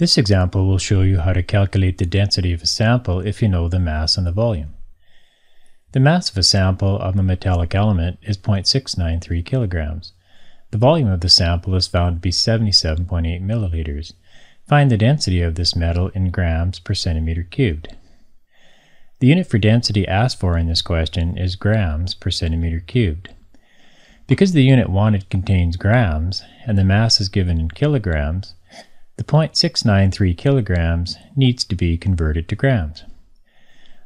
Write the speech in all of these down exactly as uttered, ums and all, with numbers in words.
This example will show you how to calculate the density of a sample if you know the mass and the volume. The mass of a sample of a metallic element is zero point six nine three kilograms. The volume of the sample is found to be seventy-seven point eight milliliters. Find the density of this metal in grams per centimeter cubed. The unit for density asked for in this question is grams per centimeter cubed. Because the unit wanted contains grams and the mass is given in kilograms, the zero point six nine three kilograms needs to be converted to grams.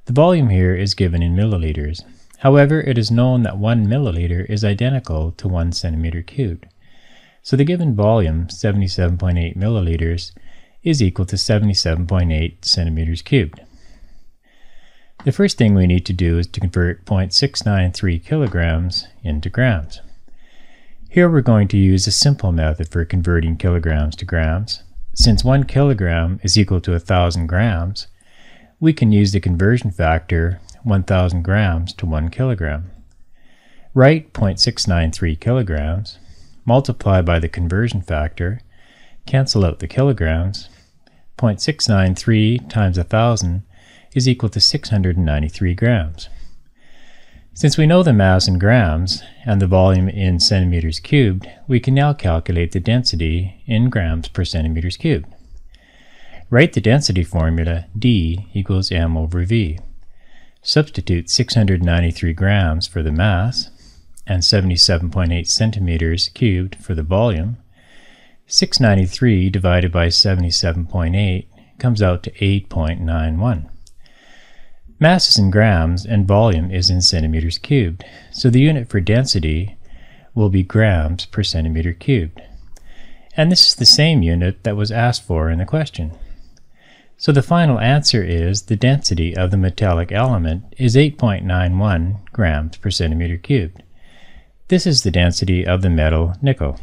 The volume here is given in milliliters. However, it is known that one milliliter is identical to one centimeter cubed. So the given volume, seventy-seven point eight milliliters, is equal to seventy-seven point eight centimeters cubed. The first thing we need to do is to convert zero point six nine three kilograms into grams. Here we're going to use a simple method for converting kilograms to grams. Since one kilogram is equal to one thousand grams, we can use the conversion factor one thousand grams to one kilogram. Write zero point six nine three kilograms, multiply by the conversion factor, cancel out the kilograms. zero point six nine three times one thousand is equal to six hundred ninety-three grams. Since we know the mass in grams and the volume in centimeters cubed, we can now calculate the density in grams per centimeters cubed. Write the density formula D equals M over V. Substitute six hundred ninety-three grams for the mass and seventy-seven point eight centimeters cubed for the volume. six hundred ninety-three divided by seventy-seven point eight comes out to eight point nine one. Mass is in grams and volume is in centimeters cubed, so the unit for density will be grams per centimeter cubed. And this is the same unit that was asked for in the question. So the final answer is the density of the metallic element is eight point nine one grams per centimeter cubed. This is the density of the metal nickel.